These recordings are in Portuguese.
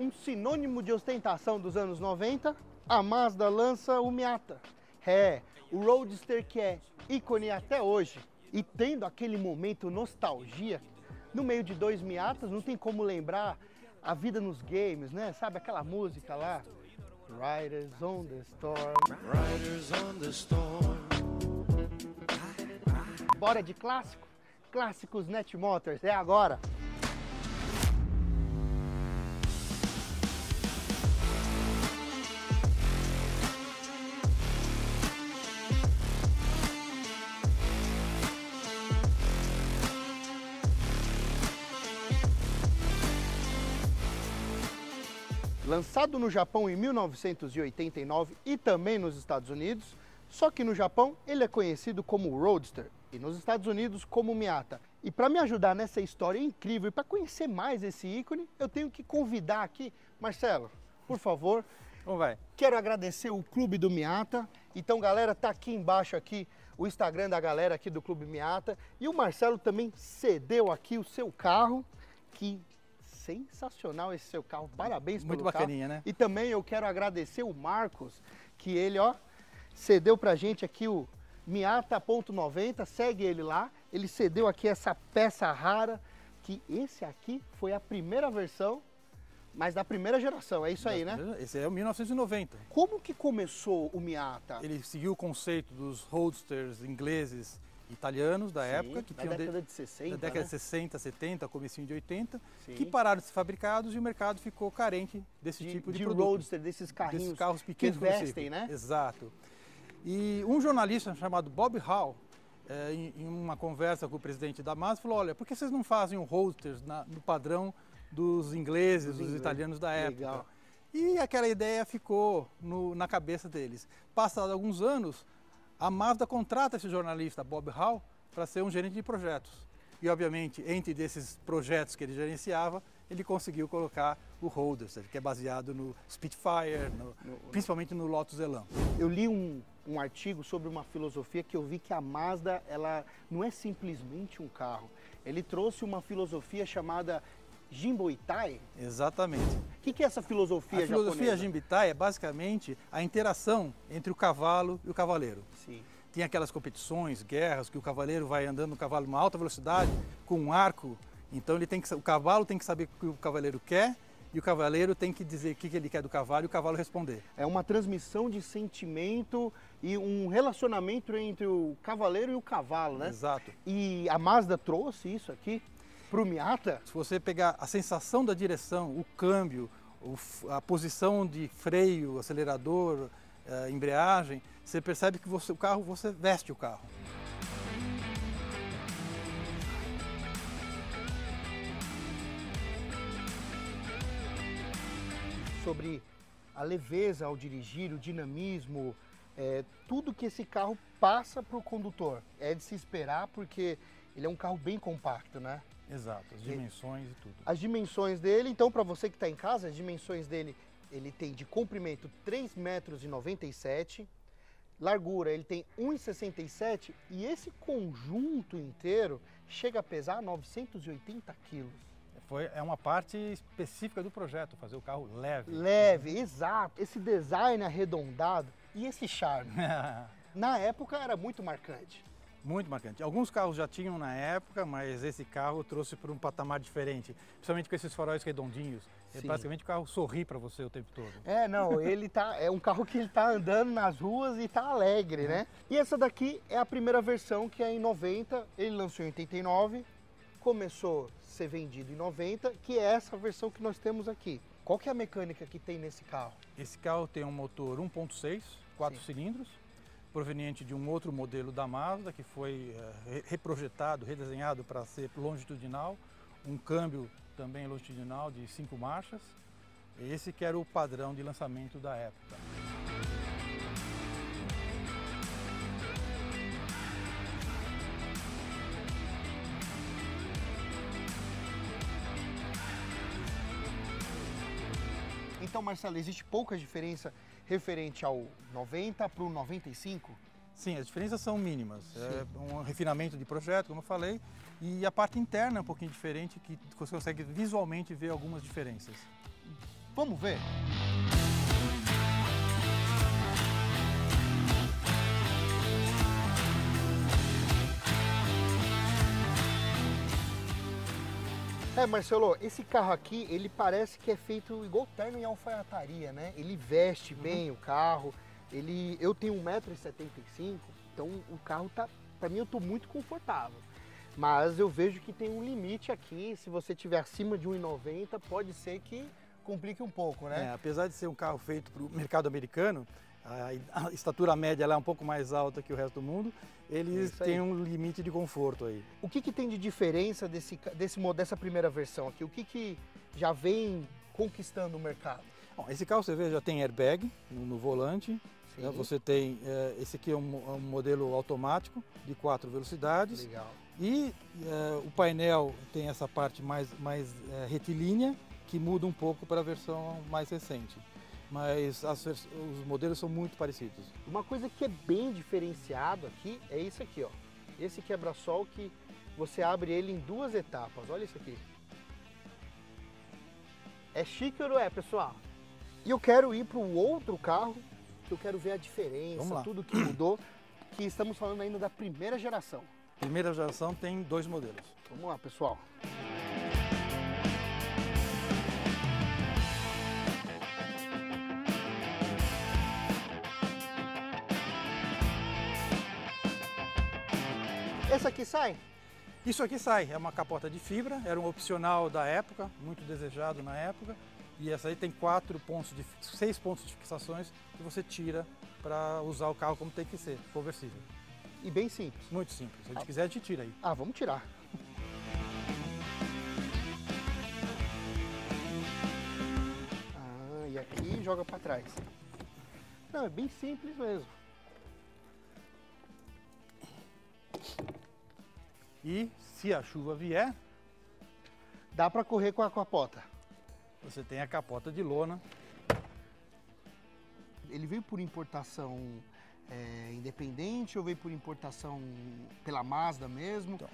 Um sinônimo de ostentação dos anos 90, a Mazda lança o Miata. É, o Roadster que é ícone até hoje. E tendo aquele momento nostalgia, no meio de dois Miatas, não tem como lembrar a vida nos games, né? Sabe aquela música lá? Riders on the Storm. Riders on the Storm. Bora de clássico? Clássicos Net Motors, é agora! Lançado no Japão em 1989 e também nos Estados Unidos, só que no Japão ele é conhecido como Roadster e nos Estados Unidos como Miata. E para me ajudar nessa história incrível e para conhecer mais esse ícone, eu tenho que convidar aqui, Marcelo, por favor. Vamos vai. Quero agradecer o Clube do Miata. Então, galera, tá aqui embaixo aqui o Instagram da galera aqui do Clube Miata. E o Marcelo também cedeu aqui o seu carro, que sensacional esse seu carro, parabéns pelo carro. Muito bacaninha, né? E também eu quero agradecer o Marcos, que ele, ó, cedeu pra gente aqui o Miata.90, segue ele lá. Ele cedeu aqui essa peça rara, que esse aqui foi a primeira versão, mas da primeira geração, é isso aí, né? Esse é o 1990. Como que começou o Miata? Ele seguiu o conceito dos roadsters ingleses, italianos da época, que tinham década de 60, da década de 60, 70, comecinho de 80, sim, que pararam de ser fabricados e o mercado ficou carente desse tipo de produto. De roadster, desses carrinhos, desses carros pequenos que vestem, né? Exato. E um jornalista chamado Bob Hall, em uma conversa com o presidente da Mazda, falou: olha, por que vocês não fazem um roadster no padrão dos ingleses, dos italianos da época? Legal. E aquela ideia ficou na cabeça deles. Passados alguns anos, a Mazda contrata esse jornalista, Bob Hall, para ser um gerente de projetos. E, obviamente, entre desses projetos que ele gerenciava, ele conseguiu colocar o Roadster, que é baseado no Spitfire, principalmente no Lotus Elan. Eu li um artigo sobre uma filosofia que eu vi que a Mazda, ela não é simplesmente um carro. Ele trouxe uma filosofia chamada Jimbo Itai? Exatamente. O que é essa filosofia japonesa? A filosofia Jimbo Itai é basicamente a interação entre o cavalo e o cavaleiro. Sim. Tem aquelas competições, guerras, que o cavaleiro vai andando no cavalo em uma alta velocidade, com um arco. Então o cavalo tem que saber o que o cavaleiro quer e o cavaleiro tem que dizer o que ele quer do cavalo e o cavalo responder. É uma transmissão de sentimento e um relacionamento entre o cavaleiro e o cavalo, né? Exato. E a Mazda trouxe isso aqui para o Miata? Se você pegar a sensação da direção, o câmbio, a posição de freio, acelerador, embreagem, você percebe que você veste o carro. Sobre a leveza ao dirigir, o dinamismo, tudo que esse carro passa para o condutor. É de se esperar porque ele é um carro bem compacto, né? Exato, as dimensões e tudo. As dimensões dele, então, para você que está em casa, as dimensões dele, ele tem de comprimento 3,97 m, largura ele tem 1,67 m e esse conjunto inteiro chega a pesar 980 kg. É uma parte específica do projeto, fazer o carro leve. Leve, exato. Esse design arredondado e esse charme, na época era muito marcante. Muito marcante. Alguns carros já tinham na época, mas esse carro trouxe para um patamar diferente. Principalmente com esses faróis redondinhos. Sim. Basicamente o carro sorri para você o tempo todo. É, não, ele tá. É um carro que ele tá andando nas ruas e tá alegre, né? E essa daqui é a primeira versão, que é em 90, ele lançou em 89, começou a ser vendido em 90, que é essa versão que nós temos aqui. Qual que é a mecânica que tem nesse carro? Esse carro tem um motor 1.6, 4 cilindros, proveniente de um outro modelo da Mazda, que foi reprojetado, redesenhado para ser longitudinal, um câmbio também longitudinal de 5 marchas. Esse que era o padrão de lançamento da época. Então, Marcelo, existe pouca diferença referente ao 90 para o 95? Sim, as diferenças são mínimas. Sim. É um refinamento de projeto, como eu falei, e a parte interna é um pouquinho diferente, que você consegue visualmente ver algumas diferenças. Vamos ver? É, Marcelo, esse carro aqui, ele parece que é feito igual terno em alfaiataria, né? Ele veste bem o carro, ele... Eu tenho 1,75 m, então o carro tá... Pra mim, eu tô muito confortável. Mas eu vejo que tem um limite aqui, se você tiver acima de 1,90 m, pode ser que complique um pouco, né? É, apesar de ser um carro feito pro mercado americano, a estatura média lá é um pouco mais alta que o resto do mundo, eles têm um limite de conforto aí. O que que tem de diferença dessa primeira versão aqui? O que que já vem conquistando o mercado? Bom, esse carro você vê já tem airbag no volante, né? Você tem, esse aqui é um modelo automático de 4 velocidades. Legal. E o painel tem essa parte mais retilínea, que muda um pouco para a versão mais recente. Mas os modelos são muito parecidos. Uma coisa que é bem diferenciado aqui é isso aqui, ó. Esse quebra-sol que você abre ele em 2 etapas. Olha isso aqui. É chique ou não é, pessoal? E eu quero ir para o outro carro, que eu quero ver a diferença, tudo que mudou, que estamos falando ainda da primeira geração. Primeira geração tem 2 modelos. Vamos lá, pessoal. Essa aqui sai? Isso aqui sai, é uma capota de fibra, era um opcional da época, muito desejado na época. E essa aí tem 6 pontos de fixações que você tira para usar o carro como tem que ser, conversível. E bem simples? Muito simples, se a gente quiser a gente tira aí. Ah, vamos tirar. Ah, e aqui joga para trás. Não, é bem simples mesmo. E se a chuva vier, dá para correr com a capota. Você tem a capota de lona. Ele veio por importação independente ou veio por importação pela Mazda mesmo? Então,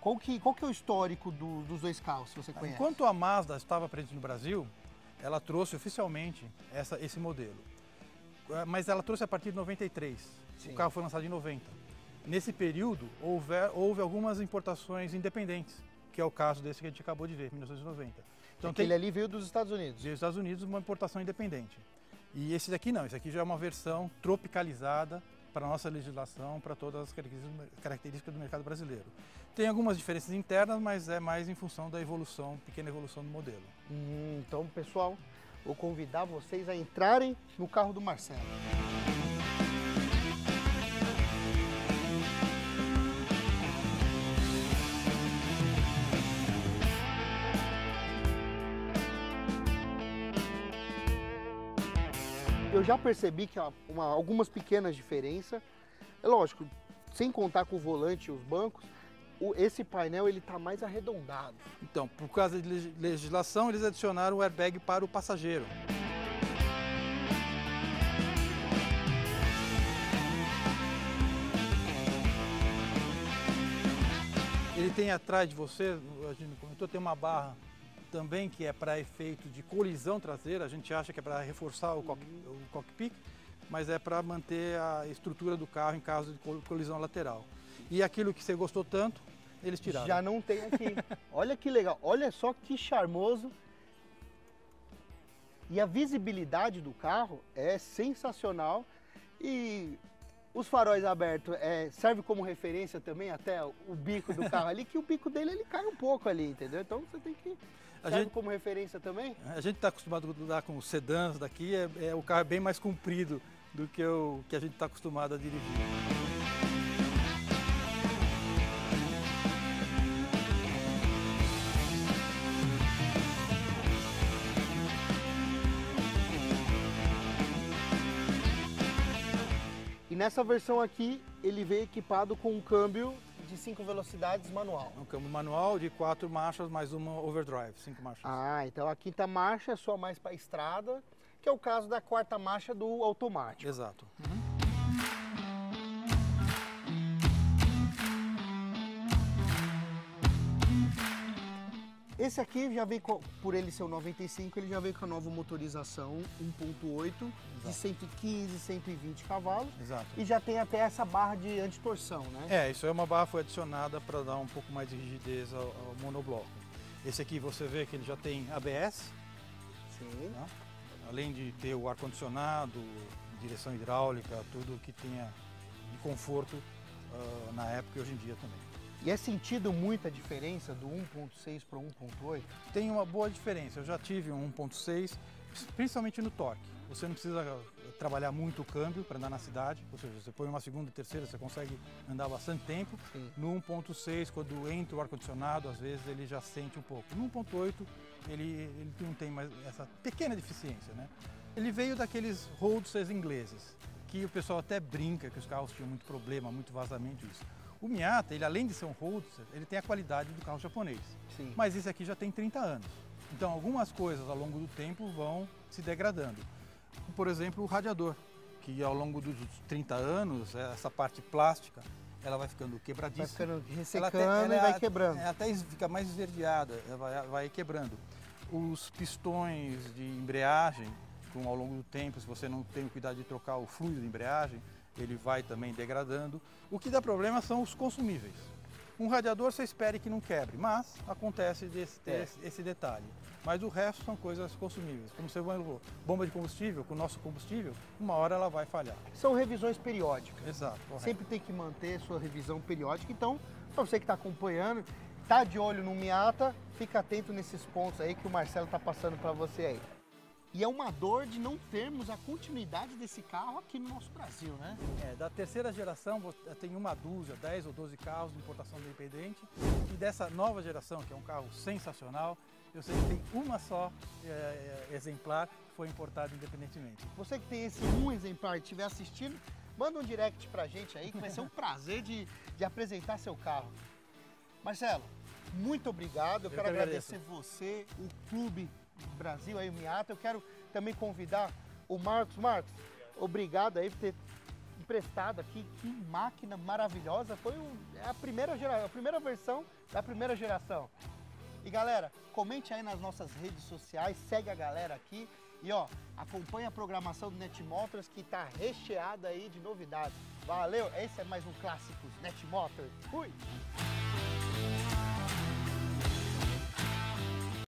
qual que é o histórico dos 2 carros, se você conhece? Enquanto a Mazda estava presente no Brasil, ela trouxe oficialmente esse modelo. Mas ela trouxe a partir de 93. Sim. O carro foi lançado em 90. Nesse período, houve algumas importações independentes, que é o caso desse que a gente acabou de ver, 1990. Então, aquele ali veio dos Estados Unidos? Veio dos Estados Unidos, uma importação independente. E esse daqui não, esse aqui já é uma versão tropicalizada para a nossa legislação, para todas as características do mercado brasileiro. Tem algumas diferenças internas, mas é mais em função da evolução, pequena evolução do modelo. Então, pessoal, vou convidar vocês a entrarem no carro do Marcelo. Eu já percebi que há algumas pequenas diferenças, é lógico, sem contar com o volante e os bancos, esse painel ele está mais arredondado. Então, por causa de legislação, eles adicionaram o airbag para o passageiro. Ele tem atrás de você, a gente comentou, tem uma barra também que é para efeito de colisão traseira. A gente acha que é para reforçar o cockpit, mas é para manter a estrutura do carro em caso de colisão lateral. E aquilo que você gostou tanto, eles tiraram. Já não tem aqui. Olha que legal, olha só que charmoso. E a visibilidade do carro é sensacional. E os faróis abertos serve como referência também até o bico do carro ali, que o bico dele ele cai um pouco ali, entendeu? Então você tem que... Serve como referência também? A gente está acostumado a andar com os sedãs daqui, o carro é bem mais comprido do que o que a gente está acostumado a dirigir. E nessa versão aqui, ele veio equipado com um câmbio de 5 velocidades manual. Um câmbio manual de 4 marchas mais uma overdrive, 5 marchas. Ah, então a 5ª marcha é só mais para estrada, que é o caso da 4ª marcha do automático. Exato. Esse aqui já veio, por ele ser o 95, ele já veio com a nova motorização 1.8 de 115, 120 cavalos. Exato. E já tem até essa barra de antitorção, né? É, isso é uma barra, foi adicionada para dar um pouco mais de rigidez ao monobloco. Esse aqui você vê que ele já tem ABS. Sim. Né? Além de ter o ar-condicionado, direção hidráulica, tudo que tenha de conforto na época e hoje em dia também. E é sentido muita diferença do 1.6 para o 1.8? Tem uma boa diferença. Eu já tive um 1.6, principalmente no torque. Você não precisa trabalhar muito o câmbio para andar na cidade, ou seja, você põe uma segunda e terceira, você consegue andar bastante tempo. Sim. No 1.6, quando entra o ar-condicionado, às vezes ele já sente um pouco. No 1.8, ele não tem mais essa pequena deficiência, né? Ele veio daqueles roadsters ingleses, que o pessoal até brinca que os carros tinham muito problema, muito vazamento, isso. O Miata, ele além de ser um roadster, ele tem a qualidade do carro japonês. Sim. Mas esse aqui já tem 30 anos. Então algumas coisas ao longo do tempo vão se degradando. Por exemplo, o radiador, que ao longo dos 30 anos, essa parte plástica, ela vai ficando quebradiça. Vai ficando ressecando e vai quebrando. Ela até fica mais esverdeada, vai quebrando. Os pistões de embreagem, ao longo do tempo, se você não tem o cuidado de trocar o fluido de embreagem, ele vai também degradando. O que dá problema são os consumíveis. Um radiador você espere que não quebre, mas acontece esse detalhe. Mas o resto são coisas consumíveis. Como você falou, bomba de combustível, com o nosso combustível, uma hora ela vai falhar. São revisões periódicas. Exato. Correto. Sempre tem que manter sua revisão periódica. Então, para você que está acompanhando, está de olho no Miata, fica atento nesses pontos aí que o Marcelo está passando para você aí. E é uma dor de não termos a continuidade desse carro aqui no nosso Brasil, né? É, da terceira geração tem uma dúzia, 10 ou 12 carros de importação independente. E dessa nova geração, que é um carro sensacional, eu sei que tem uma só exemplar que foi importada independentemente. Você que tem esse um exemplar e estiver assistindo, manda um direct pra gente aí, que vai ser um prazer de apresentar seu carro. Marcelo, muito obrigado. Eu quero agradecer você, o Clube Brasil, aí o Miata. Eu quero também convidar o Marcos. Marcos, obrigado aí por ter emprestado aqui. Que máquina maravilhosa. Foi a primeira versão da primeira geração. E galera, comente aí nas nossas redes sociais, segue a galera aqui e ó, acompanha a programação do Net Motors, que tá recheada aí de novidades. Valeu, esse é mais um Clássicos Net Motors. Fui!